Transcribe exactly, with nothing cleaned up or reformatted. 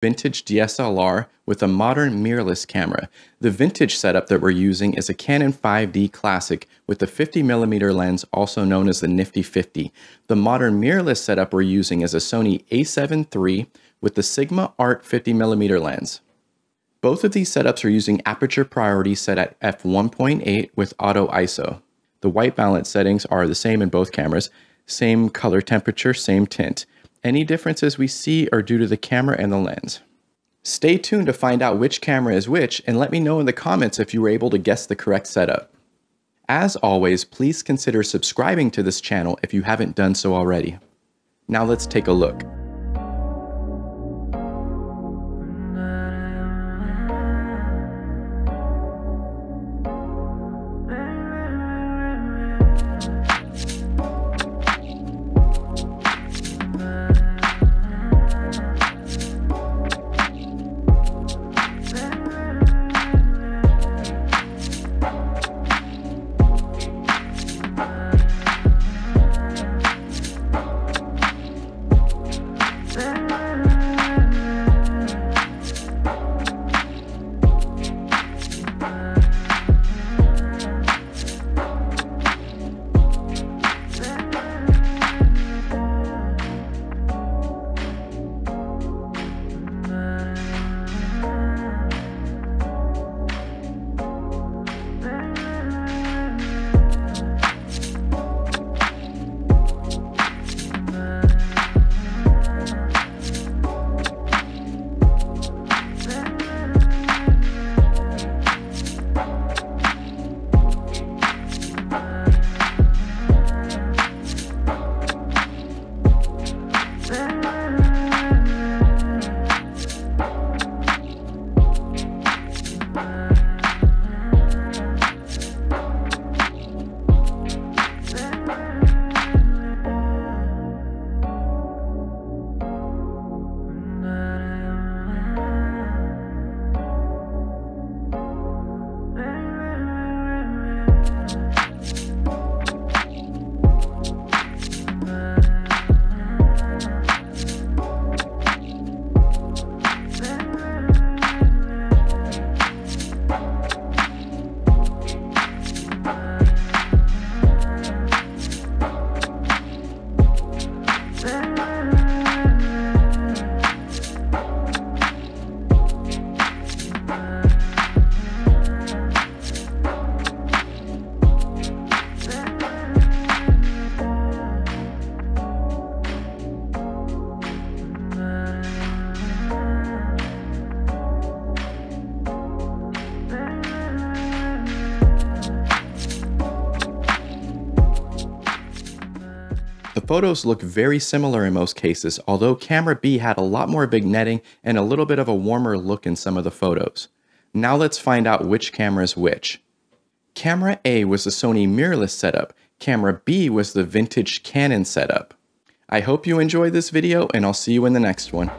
vintage D S L R with a modern mirrorless camera. The vintage setup that we're using is a Canon five D Classic with the fifty millimeter lens, also known as the Nifty fifty. The modern mirrorless setup we're using is a Sony A seven three with the Sigma Art fifty millimeter lens. Both of these setups are using aperture priority set at f one point eight with auto I S O. The white balance settings are the same in both cameras, same color temperature, same tint. Any differences we see are due to the camera and the lens. Stay tuned to find out which camera is which, and let me know in the comments if you were able to guess the correct setup. As always, please consider subscribing to this channel if you haven't done so already. Now let's take a look. Photos look very similar in most cases, although camera B had a lot more big netting and a little bit of a warmer look in some of the photos. Now let's find out which camera is which. Camera A was the Sony mirrorless setup. Camera B was the vintage Canon setup. I hope you enjoyed this video, and I'll see you in the next one.